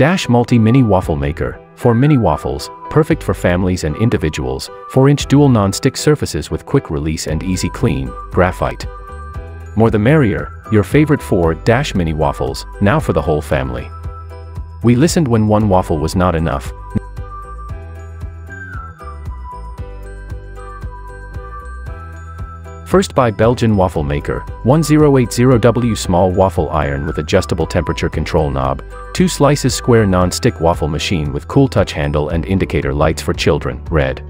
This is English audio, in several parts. Dash Multi Mini Waffle Maker, 4 mini waffles, perfect for families and individuals, 4-inch dual non-stick surfaces with quick release and easy clean, graphite. More the merrier, your favorite 4-dash mini waffles, now for the whole family. We listened when one waffle was not enough. FirstBuy Belgian Waffle Maker, 1080W small waffle iron with adjustable temperature control knob, 2 slices square non-stick waffle machine with cool touch handle and indicator lights for children, red.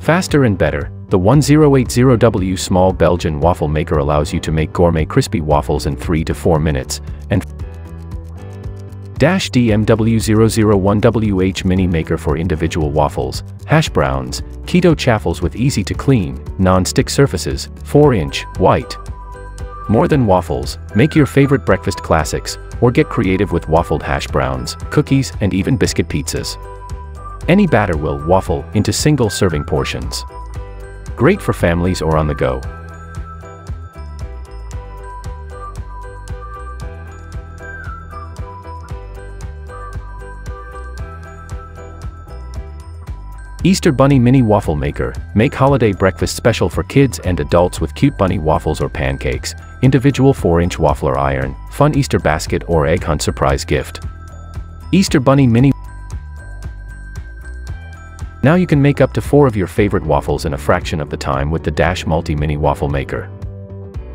Faster and better, the 1080W small Belgian waffle maker allows you to make gourmet crispy waffles in 3 to 4 minutes, and Dash DMW001WH Mini Maker for individual waffles, hash browns, keto chaffles with easy to clean, non-stick surfaces, 4-inch, white. More than waffles, make your favorite breakfast classics, or get creative with waffled hash browns, cookies, and even biscuit pizzas. Any batter will waffle into single serving portions. Great for families or on the go. Easter Bunny Mini Waffle Maker, make holiday breakfast special for kids and adults with cute bunny waffles or pancakes, individual 4-inch waffler iron, fun Easter basket or egg hunt surprise gift. Easter Bunny Mini. Now you can make up to 4 of your favorite waffles in a fraction of the time with the Dash Multi Mini Waffle Maker.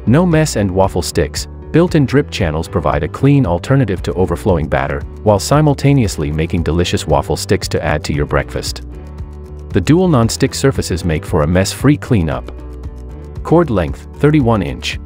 No mess and waffle sticks, built-in drip channels provide a clean alternative to overflowing batter, while simultaneously making delicious waffle sticks to add to your breakfast. The dual non-stick surfaces make for a mess-free cleanup. Cord length, 31 inch.